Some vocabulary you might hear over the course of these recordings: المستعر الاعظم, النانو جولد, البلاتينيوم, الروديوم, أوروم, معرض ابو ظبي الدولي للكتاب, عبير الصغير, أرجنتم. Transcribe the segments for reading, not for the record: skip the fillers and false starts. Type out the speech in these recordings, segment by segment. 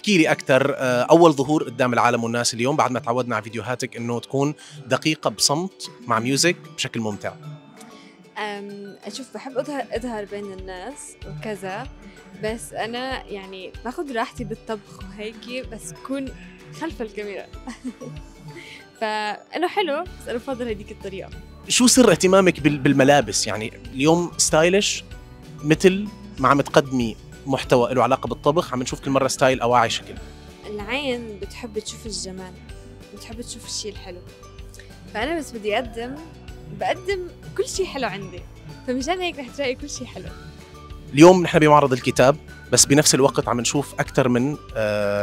احكي لي اكثر، اول ظهور قدام العالم والناس اليوم بعد ما تعودنا على فيديوهاتك انه تكون دقيقه بصمت مع ميوزك بشكل ممتع. اشوف بحب اظهر بين الناس وكذا، بس انا يعني باخذ راحتي بالطبخ وهيك، بس بكون خلف الكاميرا. فانه حلو، بس انا بفضل هذيك الطريقه. شو سر اهتمامك بالملابس؟ يعني اليوم ستايلش مثل ما عم تقدمي محتوى له علاقه بالطبخ، عم نشوف كل مره ستايل اواعي شكل. العين بتحب تشوف الجمال، بتحب تشوف الشيء الحلو، فانا بس بدي بقدم كل شيء حلو عندي، فمشان هيك رح تلاقي كل شيء حلو. اليوم نحن بمعرض الكتاب، بس بنفس الوقت عم نشوف اكثر من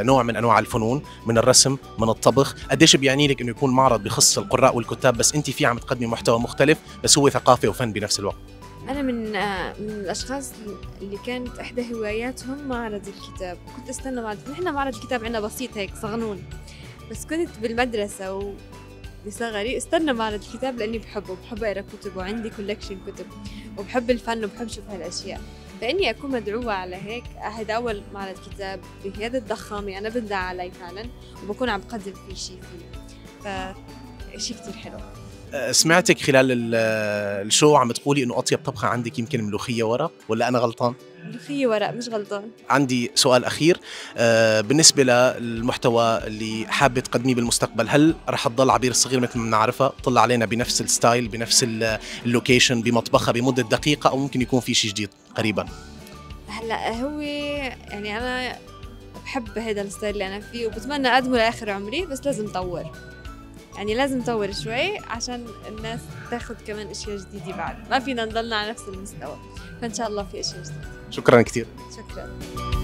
نوع من انواع الفنون، من الرسم، من الطبخ. قديش بيعني لك انه يكون معرض بخص القراء والكتاب، بس انت فيه عم تقدمي محتوى مختلف، بس هو ثقافه وفن بنفس الوقت؟ انا من الاشخاص اللي كانت احدى هواياتهم معرض الكتاب، كنت استنى معرض. نحن معرض الكتاب عندنا بسيط هيك صغنون، بس كنت بالمدرسه صغري استنى معرض الكتاب لاني بحب اقرا كتب، وعندي كولكشن كتب، وبحب الفن، وبحب اشوف هالاشياء، فاني اكون مدعوه على هيك هذا اول معرض كتاب بهذا الضخامه، انا بندعى عليه فعلا، وبكون عم بقدم فيه شيء فشيء كثير حلو. سمعتك خلال الشو عم تقولي انه اطيب طبخه عندك يمكن ملوخيه ورق، ولا انا غلطان؟ ملوخيه ورق، مش غلطان. عندي سؤال اخير، بالنسبه للمحتوى اللي حابه تقدميه بالمستقبل، هل رح تضل عبير الصغير مثل ما بنعرفها تطلع علينا بنفس الستايل، بنفس اللوكيشن، بمطبخها بمده دقيقه، او ممكن يكون في شيء جديد قريبا؟ هلا هو يعني انا بحب هذا الستايل اللي انا فيه، وبتمنى اقدمه لاخر عمري، بس لازم اطور، يعني لازم نطور شوي عشان الناس تاخذ كمان اشياء جديده، بعد ما فينا نضلنا على نفس المستوى، فان شاء الله في اشياء جديده. شكرا كثير. شكرا.